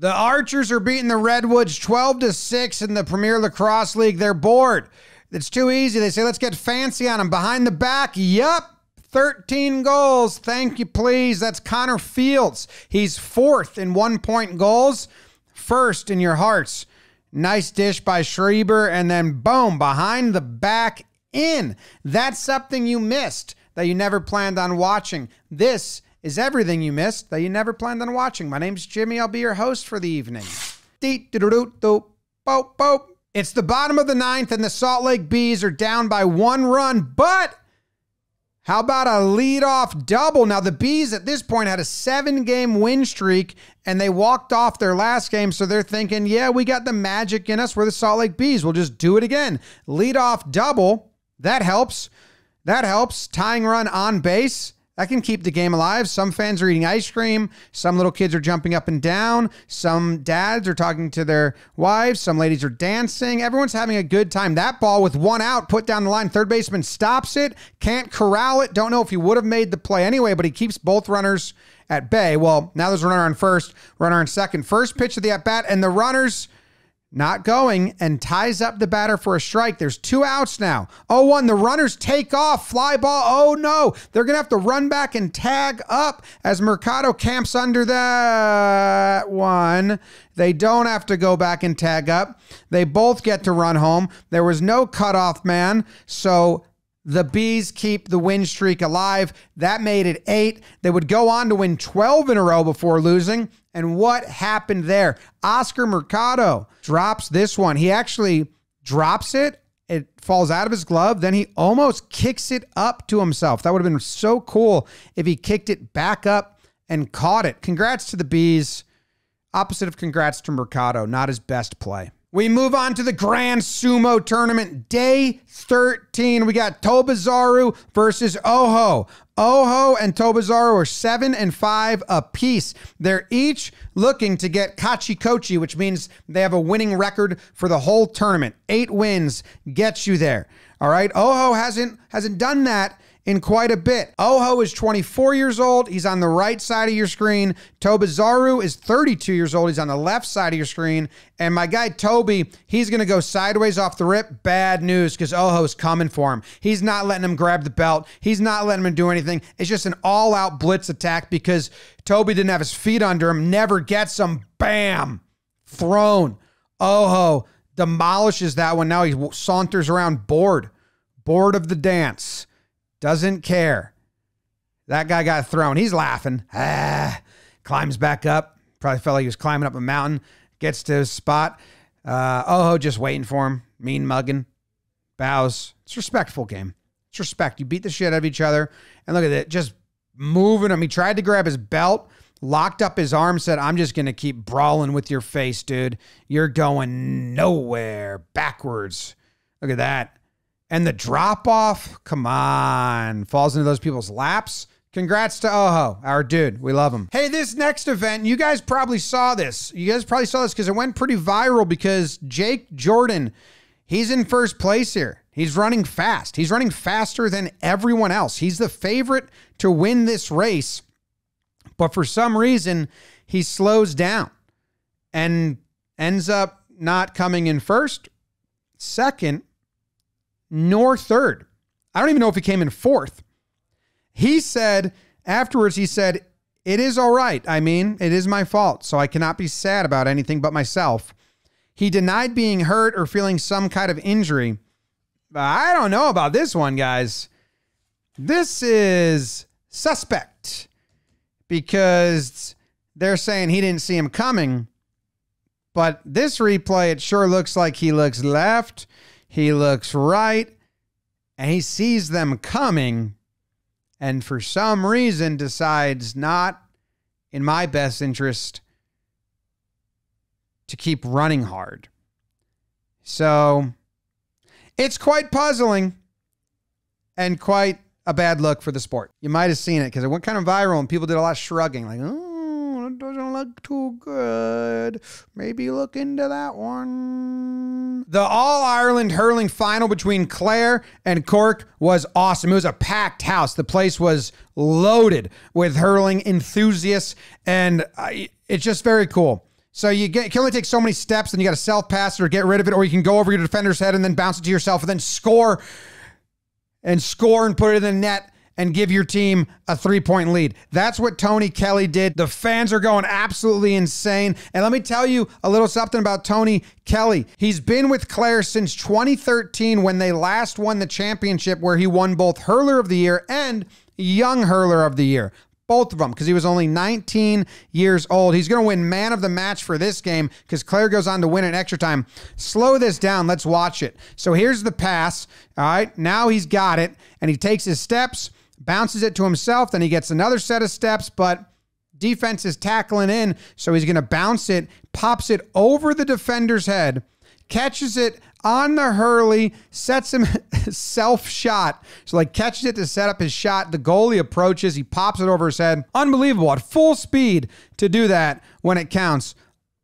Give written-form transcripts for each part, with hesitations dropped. The Archers are beating the Redwoods 12-6 in the Premier Lacrosse League. They're bored. It's too easy. They say, let's get fancy on them. Behind the back, yup. 13 goals. Thank you, please. That's Connor Fields. He's fourth in 1-point goals, first in your hearts. Nice dish by Schreiber, and then boom, behind the back in. That's something you missed that you never planned on watching. This is everything you missed that you never planned on watching. My name's Jimmy. I'll be your host for the evening. It's the bottom of the ninth, and the Salt Lake Bees are down by 1 run, but how about a leadoff double? Now, the Bees at this point had a 7-game win streak, and they walked off their last game, so they're thinking, yeah, we got the magic in us. We're the Salt Lake Bees. We'll just do it again. Leadoff double. That helps. That helps. Tying run on base. That can keep the game alive. Some fans are eating ice cream. Some little kids are jumping up and down. Some dads are talking to their wives. Some ladies are dancing. Everyone's having a good time. That ball with 1 out, put down the line. Third baseman stops it. Can't corral it. Don't know if he would have made the play anyway, but he keeps both runners at bay. Well, now there's a runner on first, runner on second. First pitch of the at-bat, and the runner's not going, and ties up the batter for a strike. There's 2 outs now. 0-1, the runners take off. Fly ball, oh no. They're going to have to run back and tag up as Mercado camps under that one. They don't have to go back and tag up. They both get to run home. There was no cutoff man, so the Bees keep the win streak alive. That made it 8. They would go on to win 12 in a row before losing. And what happened there? Oscar Mercado drops this one. He actually drops it. It falls out of his glove. Then he almost kicks it up to himself. That would have been so cool if he kicked it back up and caught it. Congrats to the Bees. Opposite of congrats to Mercado. Not his best play. We move on to the Grand Sumo Tournament, Day 13. We got Tobizaru versus Oho. Oho and Tobizaru are 7 and 5 apiece. They're each looking to get kachi-kochi, which means they have a winning record for the whole tournament. 8 wins gets you there, all right? Oho hasn't done that in quite a bit. Oho is 24 years old. He's on the right side of your screen. Tobizaru is 32 years old. He's on the left side of your screen. And my guy Toby, he's going to go sideways off the rip. Bad news, because Oho's coming for him. He's not letting him grab the belt. He's not letting him do anything. It's just an all-out blitz attack because Toby didn't have his feet under him. Never gets him. Bam! Thrown. Oho demolishes that one. Now he saunters around bored. Bored of the dance. Doesn't care. That guy got thrown. He's laughing. Ah, climbs back up. Probably felt like he was climbing up a mountain. Gets to his spot. Oho just waiting for him. Mean mugging. Bows. It's a respectful game. It's respect. You beat the shit out of each other. And look at it. Just moving him. He tried to grab his belt. Locked up his arm. Said, I'm just going to keep brawling with your face, dude. You're going nowhere. Backwards. Look at that. And the drop-off, come on, falls into those people's laps. Congrats to Oho, our dude. We love him. Hey, this next event, you guys probably saw this. You guys probably saw this because it went pretty viral because Jake Jordan, he's in first place here. He's running fast. He's running faster than everyone else. He's the favorite to win this race, but for some reason, he slows down and ends up not coming in first, second, nor third. I don't even know if he came in fourth. He said, afterwards, he said, it is all right. I mean, it is my fault, so I cannot be sad about anything but myself. He denied being hurt or feeling some kind of injury. I don't know about this one, guys. This is suspect because they're saying he didn't see him coming, but this replay, it sure looks like he looks left. He looks right, and he sees them coming, and for some reason decides not in my best interest to keep running hard. So it's quite puzzling and quite a bad look for the sport. You might have seen it because it went kind of viral, and people did a lot of shrugging, like, oh, it doesn't look too good. Maybe look into that one. The All-Ireland hurling final between Clare and Cork was awesome. It was a packed house. The place was loaded with hurling enthusiasts, and it's just very cool. So you can only take so many steps, then you got to self-pass it or get rid of it, or you can go over your defender's head and then bounce it to yourself and then score and put it in the net and give your team a three-point lead. That's what Tony Kelly did. The fans are going absolutely insane. And let me tell you a little something about Tony Kelly. He's been with Clare since 2013 when they last won the championship, where he won both Hurler of the Year and Young Hurler of the Year. Both of them, because he was only 19 years old. He's going to win man of the match for this game because Clare goes on to win in extra time. Slow this down. Let's watch it. So here's the pass. All right, now he's got it, and he takes his steps, bounces it to himself, then he gets another set of steps, but defense is tackling in, so he's going to bounce it, pops it over the defender's head, catches it on the Hurley, sets him self-shot. So, like, catches it to set up his shot. The goalie approaches. He pops it over his head. Unbelievable. At full speed to do that when it counts.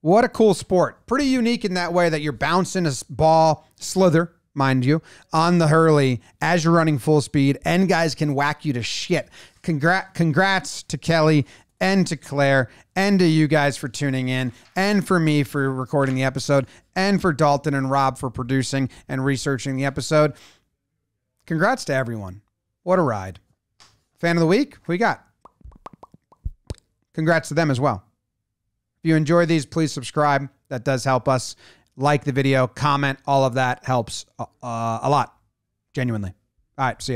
What a cool sport. Pretty unique in that way that you're bouncing a ball, slither, mind you, on the Hurley as you're running full speed, and guys can whack you to shit. Congrats to Kelly and to Claire, and to you guys for tuning in, and for me for recording the episode, and for Dalton and Rob for producing and researching the episode. Congrats to everyone. What a ride. Fan of the week, who you got? Congrats to them as well. If you enjoy these, please subscribe. That does help us. Like the video, comment, all of that helps a lot, genuinely. All right, see ya.